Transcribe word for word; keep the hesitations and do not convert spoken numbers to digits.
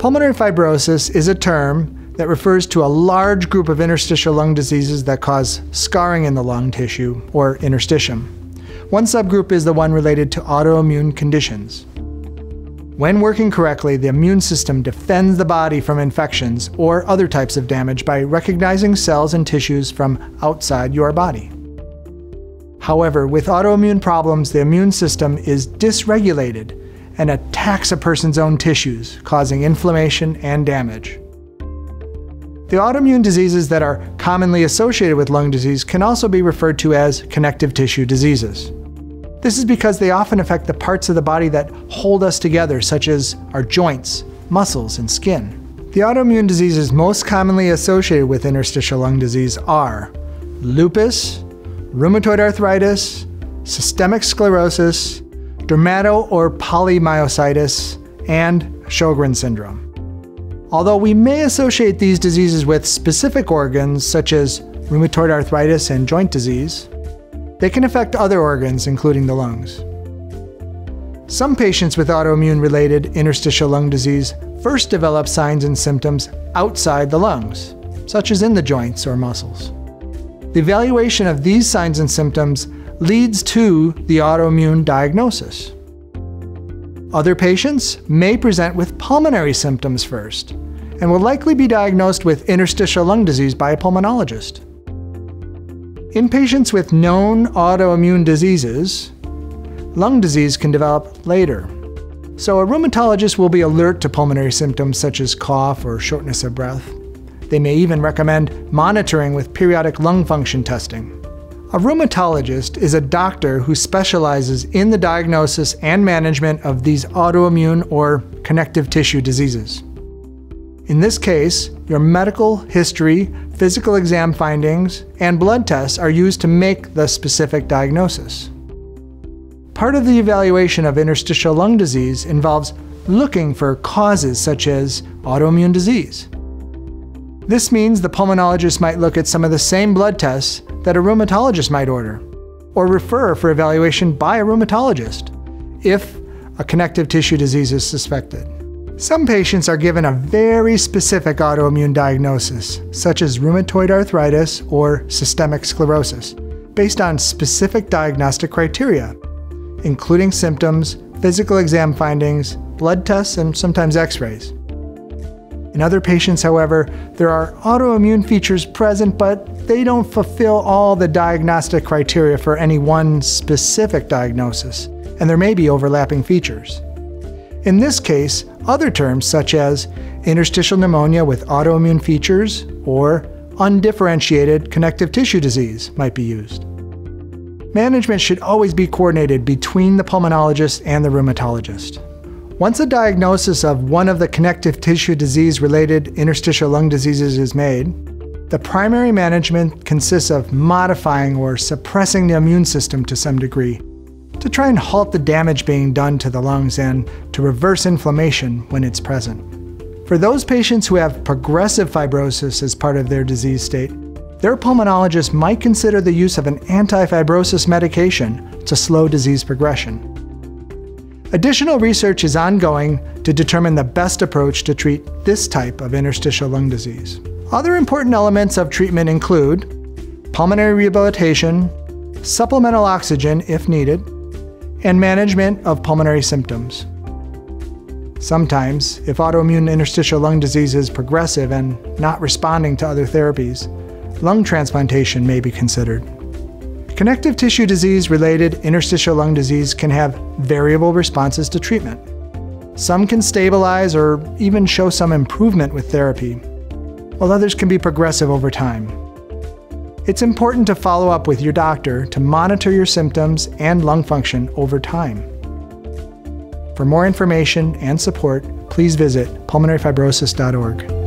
Pulmonary fibrosis is a term that refers to a large group of interstitial lung diseases that cause scarring in the lung tissue, or interstitium. One subgroup is the one related to autoimmune conditions. When working correctly, the immune system defends the body from infections or other types of damage by recognizing cells and tissues from outside your body. However, with autoimmune problems, the immune system is dysregulated and attacks a person's own tissues, causing inflammation and damage. The autoimmune diseases that are commonly associated with lung disease can also be referred to as connective tissue diseases. This is because they often affect the parts of the body that hold us together, such as our joints, muscles, and skin. The autoimmune diseases most commonly associated with interstitial lung disease are lupus, rheumatoid arthritis, systemic sclerosis, dermato or polymyositis, and Sjögren's syndrome. Although we may associate these diseases with specific organs, such as rheumatoid arthritis and joint disease, they can affect other organs, including the lungs. Some patients with autoimmune-related interstitial lung disease first develop signs and symptoms outside the lungs, such as in the joints or muscles. The evaluation of these signs and symptoms leads to the autoimmune diagnosis. Other patients may present with pulmonary symptoms first, and will likely be diagnosed with interstitial lung disease by a pulmonologist. In patients with known autoimmune diseases, lung disease can develop later. So a rheumatologist will be alert to pulmonary symptoms such as cough or shortness of breath. They may even recommend monitoring with periodic lung function testing. A rheumatologist is a doctor who specializes in the diagnosis and management of these autoimmune or connective tissue diseases. In this case, your medical history, physical exam findings, and blood tests are used to make the specific diagnosis. Part of the evaluation of interstitial lung disease involves looking for causes such as autoimmune disease. This means the pulmonologist might look at some of the same blood tests that a rheumatologist might order, or refer for evaluation by a rheumatologist if a connective tissue disease is suspected. Some patients are given a very specific autoimmune diagnosis, such as rheumatoid arthritis or systemic sclerosis, based on specific diagnostic criteria, including symptoms, physical exam findings, blood tests, and sometimes x-rays. In other patients, however, there are autoimmune features present, but they don't fulfill all the diagnostic criteria for any one specific diagnosis, and there may be overlapping features. In this case, other terms such as interstitial pneumonia with autoimmune features or undifferentiated connective tissue disease might be used. Management should always be coordinated between the pulmonologist and the rheumatologist. Once a diagnosis of one of the connective tissue disease-related interstitial lung diseases is made, the primary management consists of modifying or suppressing the immune system to some degree, to try and halt the damage being done to the lungs and to reverse inflammation when it's present. For those patients who have progressive fibrosis as part of their disease state, their pulmonologist might consider the use of an anti-fibrosis medication to slow disease progression. Additional research is ongoing to determine the best approach to treat this type of interstitial lung disease. Other important elements of treatment include pulmonary rehabilitation, supplemental oxygen if needed, and management of pulmonary symptoms. Sometimes, if autoimmune interstitial lung disease is progressive and not responding to other therapies, lung transplantation may be considered. Connective tissue disease-related interstitial lung disease can have variable responses to treatment. Some can stabilize or even show some improvement with therapy, while others can be progressive over time. It's important to follow up with your doctor to monitor your symptoms and lung function over time. For more information and support, please visit pulmonary fibrosis dot org.